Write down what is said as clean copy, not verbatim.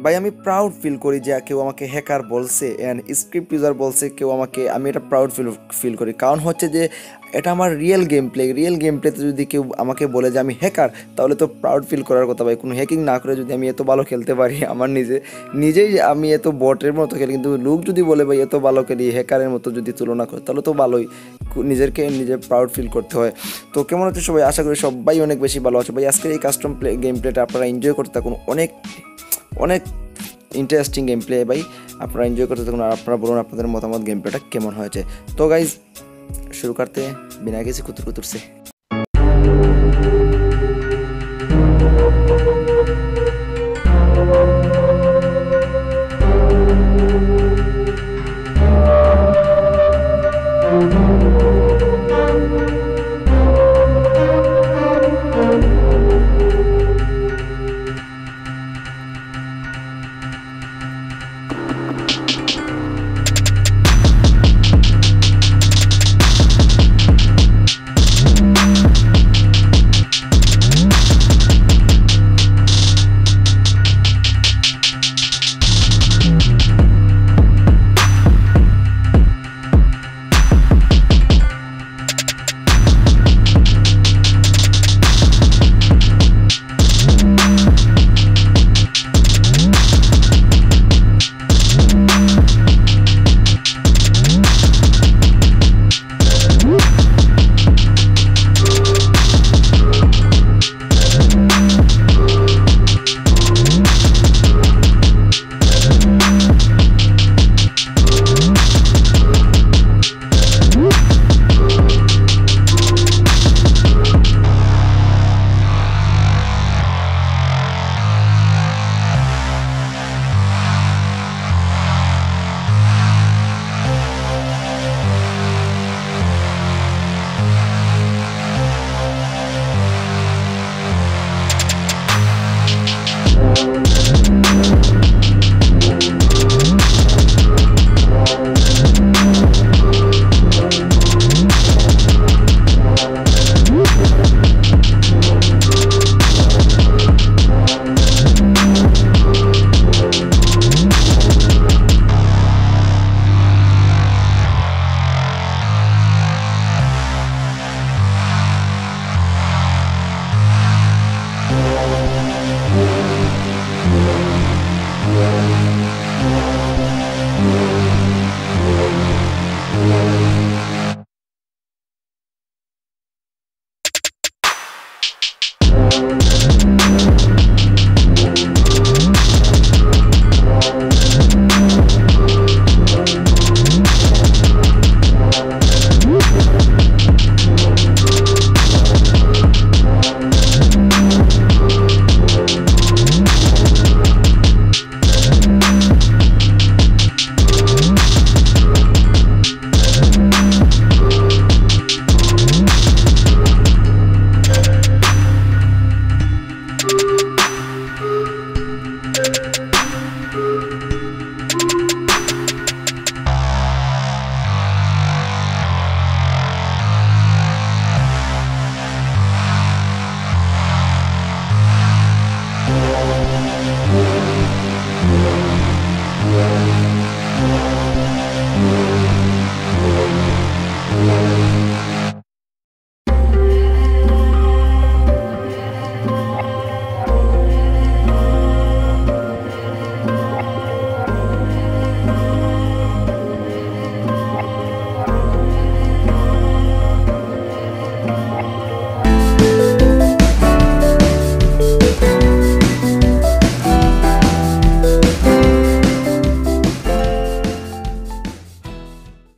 भाई आमी proud feel करी जे केउ आमाके हैकार बोलछे एंड स्क्रिप्ट यूजार बोलछे केउ आमाके आमी एटा प्राउड फिल करी कारण होच्छे जे এটা আমার রিয়েল গেম প্লেতে যদি কেউ আমাকে বলে যে আমি হ্যাকার তাহলে তো প্রাউড ফিল করার কথা ভাই। কোনো হ্যাকিং না করে যদি আমি এত ভালো খেলতে পারি আমার নিজেই আমি এত বটের মতো খেলি, কিন্তু লোক যদি বলে ভাই এত ভালো খেলি হ্যাকারের মতো যদি তুলনা করে তাহলে তো ভালোই নিজে প্রাউড ফিল করতে হয়। তো কেমন হচ্ছে সবাই, আশা করি সবাই অনেক বেশি ভালো আছে ভাই। আজকের এই কাস্টম প্লে গেম প্লেটা আপনারা এনজয় করতে থাকুন, অনেক অনেক ইন্টারেস্টিং গেম প্লে ভাই, আপনারা এনজয় করতে থাকুন। আর আপনারা বলুন আপনাদের মতামত গেম প্লেটা কেমন হয়েছে। তো গাইজ शुरू करते हैं बिना किसी कुतर-कुतर से।